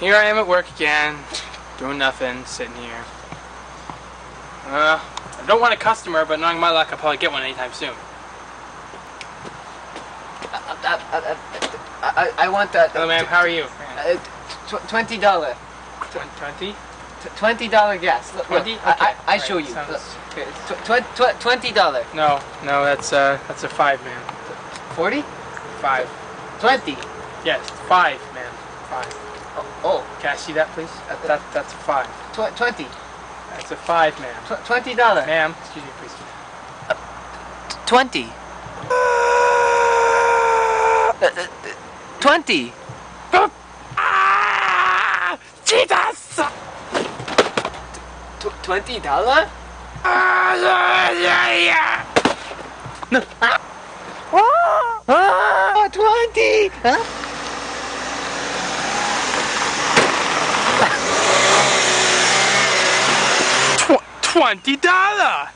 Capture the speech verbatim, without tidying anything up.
Here I am at work again, doing nothing, sitting here. Uh, I don't want a customer, but knowing my luck, I'll probably get one anytime soon. I, I, I, I want that. Hello, ma'am. How are you? Uh, twenty dollar. Twenty. Twenty dollar gas. Twenty. Okay. I, I show right. you. Sounds... Tw tw twenty dollar. No, no, that's uh, that's a five, ma'am. Forty. Five. Twenty. Yes, five, ma'am. Five. Oh, oh. Can I see that, please? Uh, that that's a five. Tw twenty. That's a five, ma'am. Tw twenty dollar. Ma'am, excuse me, please. Uh, twenty. Uh, uh, twenty. Ah, Jesus! T twenty dollar? No. Ah. Oh, oh, twenty. Huh? Tw twenty dollar.